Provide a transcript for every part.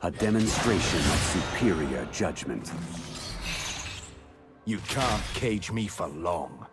A demonstration of superior judgment. You can't cage me for long.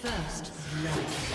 First love.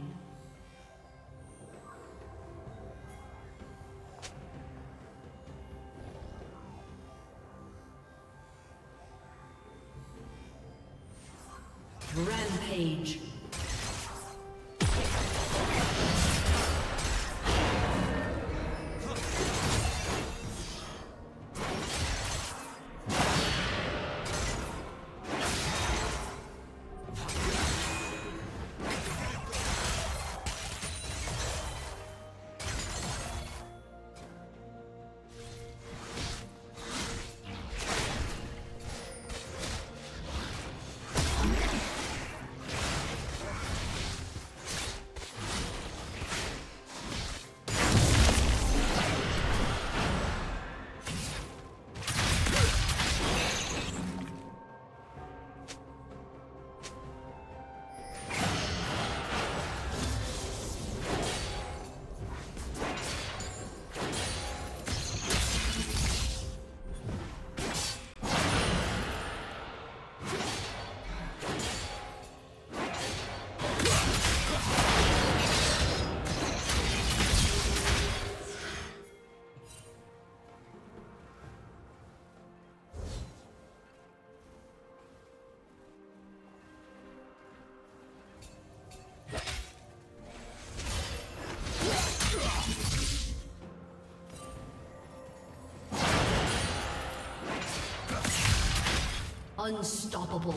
Rampage. Unstoppable.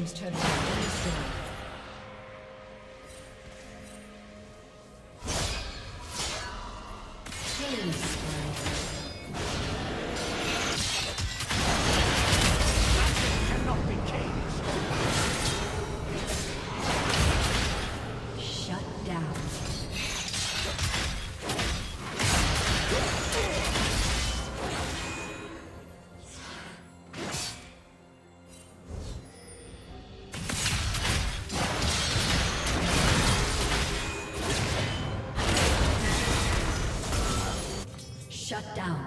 team's turret has been destroyed. Shut down.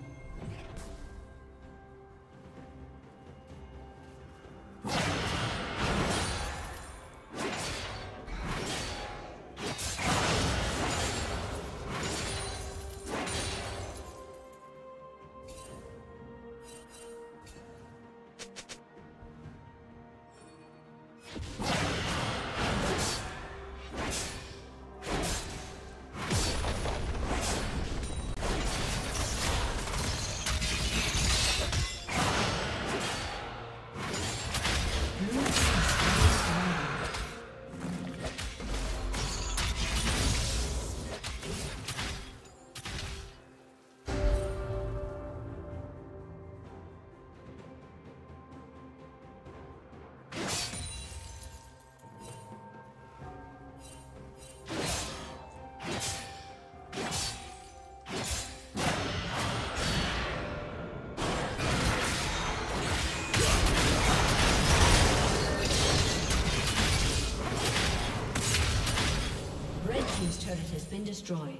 Been destroyed.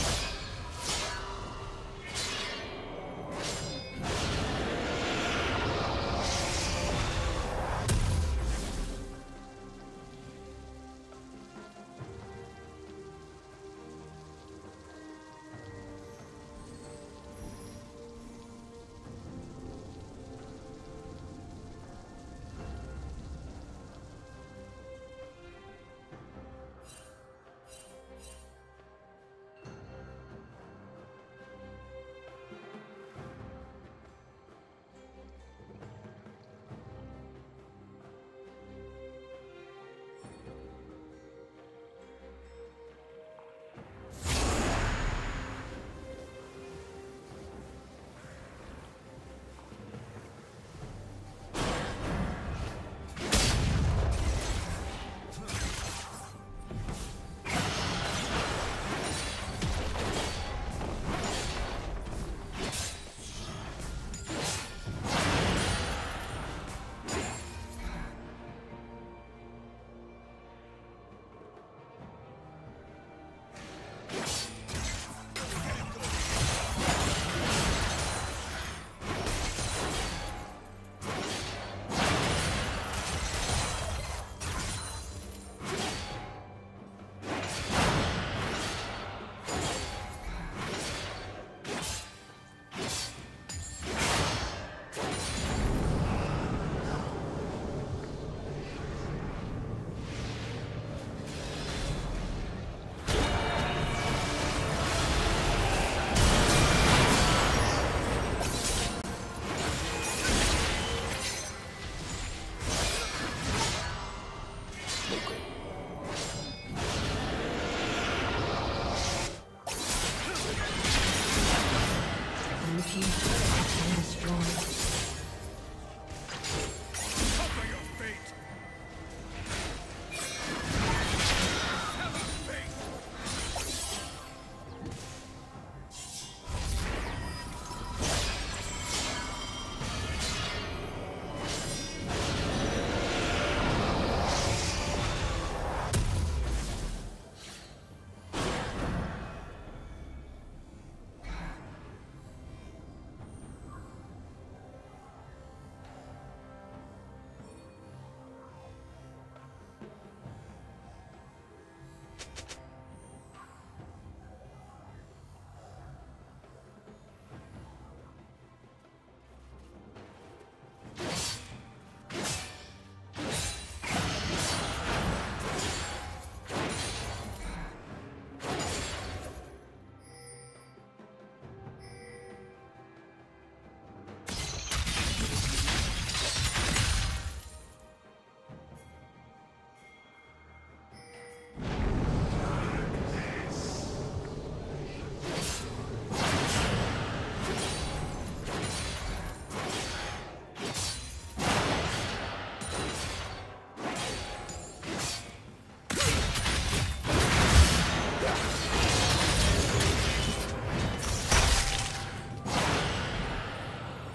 Blue team's turret has been destroyed.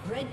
Red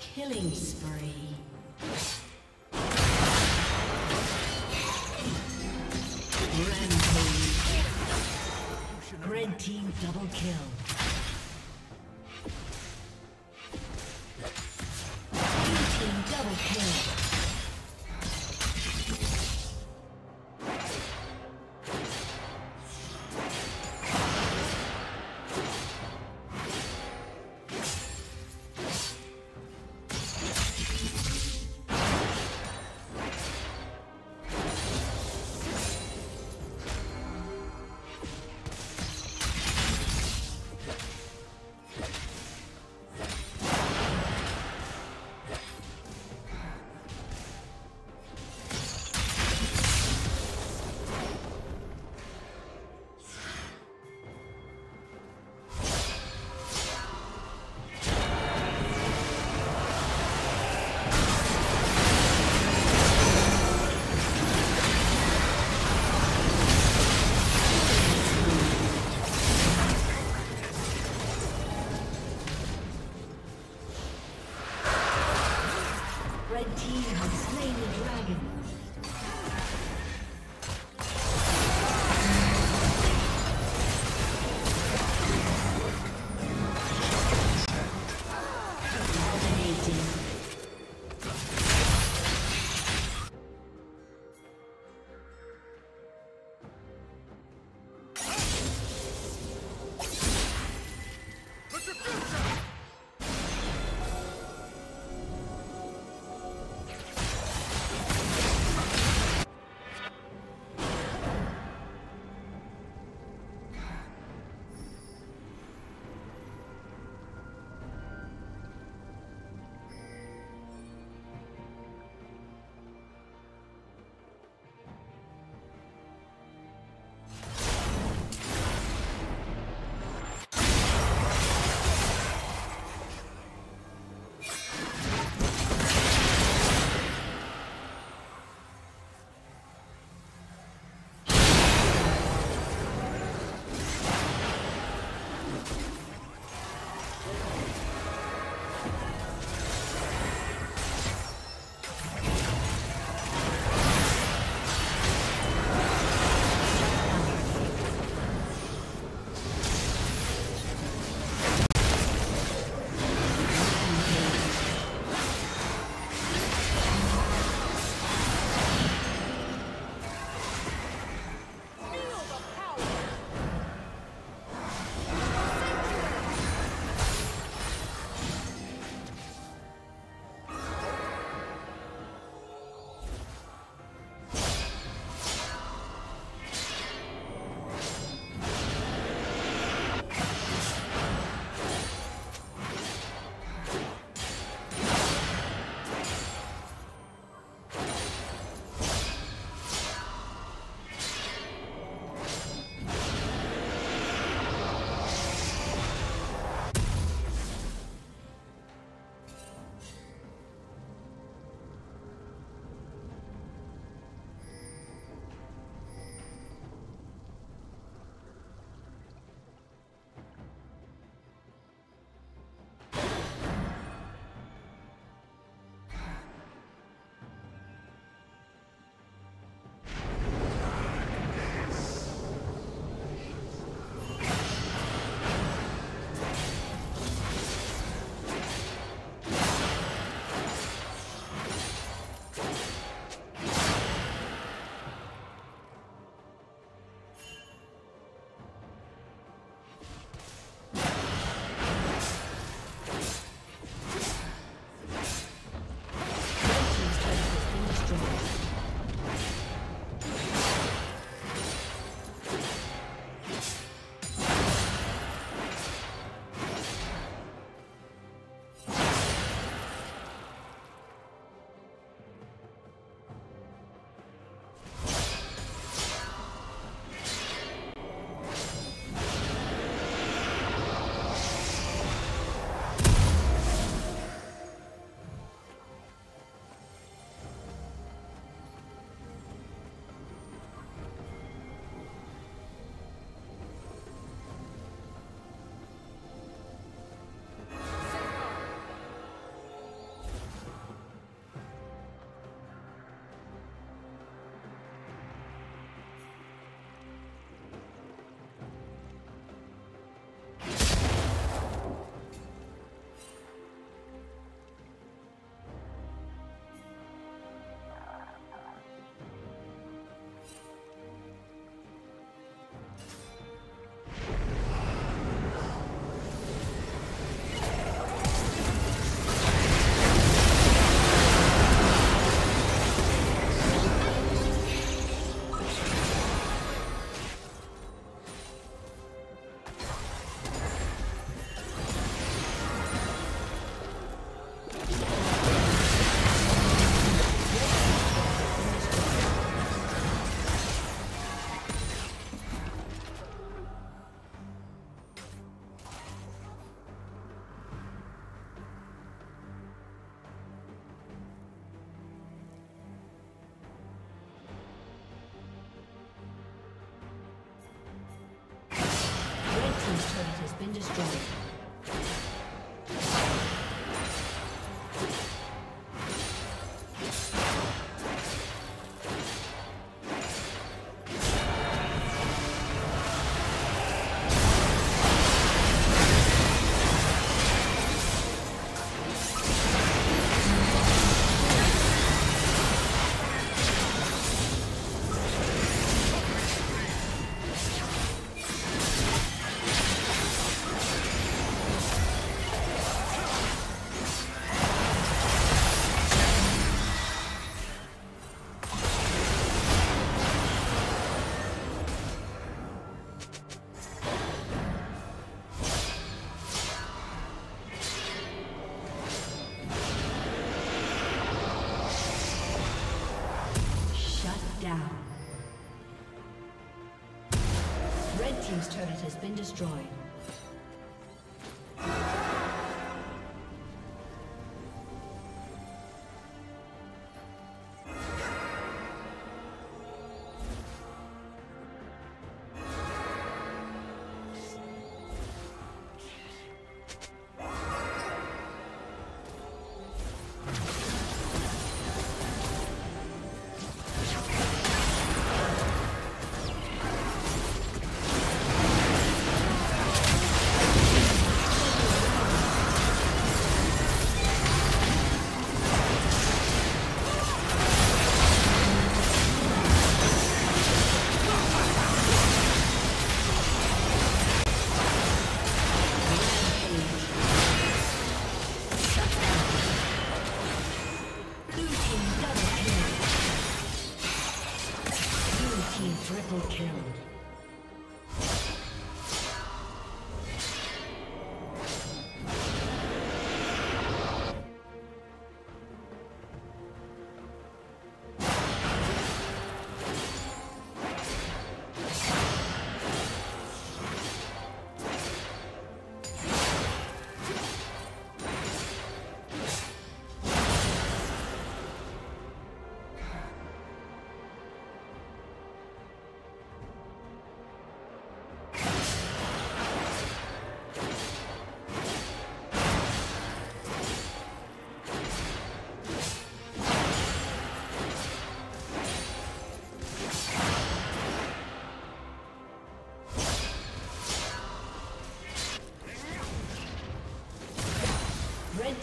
Killing spree. Rampage. Red team double kill. been destroyed.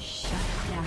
Shut down.